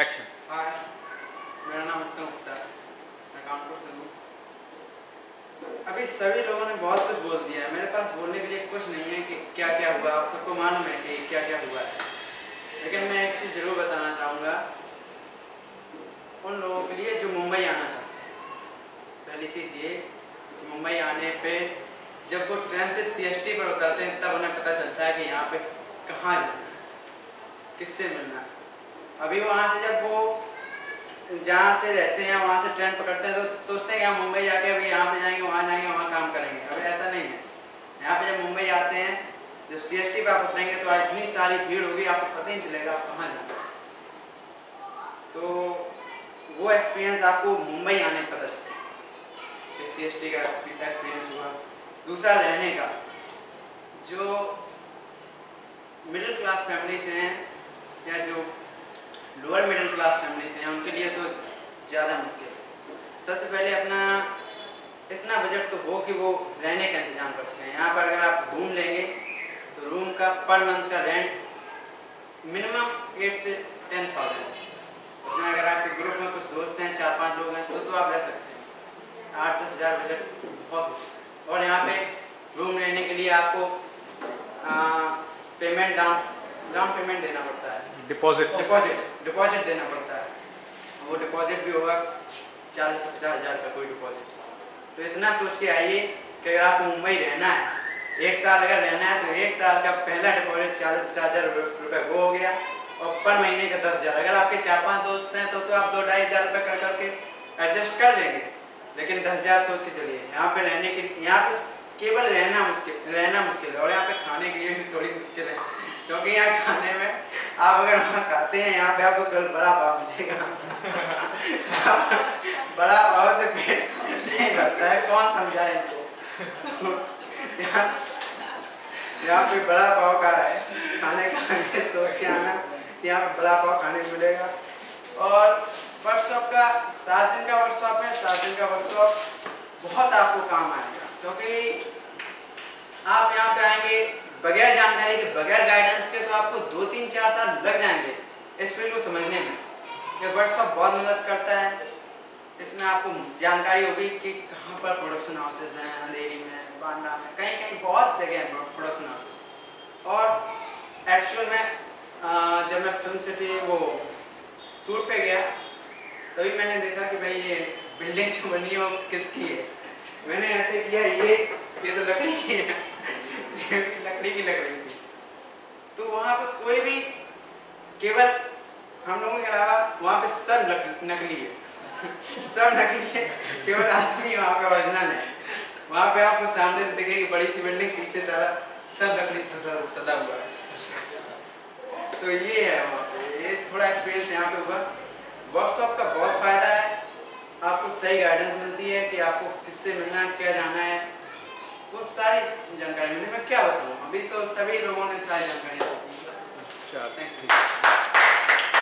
Action. हाय, मेरा नाम उत्तम गुप्ता है, मैं कानपुर से हूँ। अभी सभी लोगों ने बहुत कुछ बोल दिया है, मेरे पास बोलने के लिए कुछ नहीं है कि क्या क्या हुआ। आप सबको मालूम है कि क्या क्या हुआ है, लेकिन मैं एक चीज़ ज़रूर बताना चाहूँगा उन लोगों के लिए जो मुंबई आना चाहते हैं। पहली चीज़ ये कि मुंबई आने पर जब वो ट्रेन से CST पर उतरते हैं तब उन्हें पता चलता है कि यहाँ पर कहाँ जाना है, किससे मिलना है। अभी वहाँ से जब वो जहाँ से रहते हैं वहाँ से ट्रेन पकड़ते हैं तो सोचते हैं कि हम मुंबई जाके अभी यहाँ पे जाएंगे, वहाँ जाएंगे, वहाँ काम करेंगे। अब ऐसा नहीं है। यहाँ पे जब मुंबई आते हैं, जब CST पे आप उतरेंगे तो आज इतनी सारी भीड़ होगी, आपको पता ही नहीं चलेगा आप कहाँ जाते हैं। तो वो एक्सपीरियंस आपको मुंबई आने में पता चलेगा, CST का एक्सपीरियंस हुआ। दूसरा, रहने का। जो मिडिल क्लास फैमिली से हैं या जो लोअर मिडिल क्लास फैमिली से हैं उनके लिए तो ज़्यादा मुश्किल है। सबसे पहले अपना इतना बजट तो हो कि वो रहने का इंतज़ाम कर सकें। यहाँ पर अगर आप रूम लेंगे तो रूम का पर मंथ का रेंट मिनिमम 8 से 10,000। उसमें अगर आपके ग्रुप में कुछ दोस्त हैं, 4-5 लोग हैं, तो आप रह सकते हैं। 8-10 हज़ार बजट बहुत। और यहाँ पर रूम लेने के लिए आपको पेमेंट डाउन पेमेंट देना पड़ता है, डिपॉजिट देना पड़ता है। वो डिपॉजिट भी होगा 40-50 हज़ार का कोई डिपॉजिट। तो इतना सोच के आइए कि अगर आपको मुंबई रहना है, 1 साल अगर रहना है तो 1 साल का पहला डिपॉजिट 40-50 हज़ार रुपये वो हो गया, और पर महीने का 10 हज़ार। अगर आपके 4-5 दोस्त हैं तो आप 2-2.5 हज़ार रुपये कर करके एडजस्ट कर लेंगे, लेकिन 10 हज़ार सोच के चलिए। यहाँ पर रहने के यहाँ पर केवल रहना मुश्किल है, और यहाँ पे खाने के लिए भी थोड़ी मुश्किल है, क्योंकि यहाँ खाने में आप अगर वहाँ खाते हैं, यहाँ पे आपको कल बड़ा पाव मिलेगा। बड़ा पाव से पेट नहीं भरता है, कौन समझाए इनको। यहाँ पे बड़ा पाव का है खाने का, सोच के आना यहाँ पे बड़ा पाव खाने को मिलेगा। और वर्कशॉप का 7 दिन का वर्कशॉप है। 7 दिन का वर्कशॉप बहुत आपको काम आएगा, क्योंकि आप यहाँ पे आएंगे बगैर जानकारी के, बगैर गाइडेंस के, तो आपको 2-3-4 साल लग जाएंगे इस फील्ड को समझने में। ये वर्कशॉप बहुत मदद करता है। इसमें आपको जानकारी होगी कि कहाँ पर प्रोडक्शन हाउसेस हैं, अंधेरी में, बांद्रा में, कहीं कहीं बहुत जगह हैं प्रोडक्शन हाउसेस। और एक्चुअल में जब मैं फिल्म सिटी वो शूट पे गया तभी मैंने देखा कि भाई ये बिल्डिंग जो बनी है वो किसकी है। मैंने ऐसे किया, ये तो लकड़ी की है, लकड़ी की। तो वहाँ पे कोई भी, केवल हम लोगों के अलावा वहाँ पे सब नकली है, सब नकली है, केवल आदमी वहाँ पे ओरिजिनल है। वहाँ पे आपको सामने से दिखेगी बड़ी सी बिल्डिंग, पीछे सारा सब लकड़ी से सदा हुआ है। तो ये है वहाँ पे, ये थोड़ा एक्सपीरियंस यहाँ पे हुआ। वर्कशॉप का बहुत फ़ायदा है, आपको सही गाइडेंस मिलती है कि आपको किससे मिलना है, क्या जाना है, वो सारी जानकारी मिलती है। मैं क्या बताऊँ, अभी तो सभी लोगों ने सारी जानकारी दी।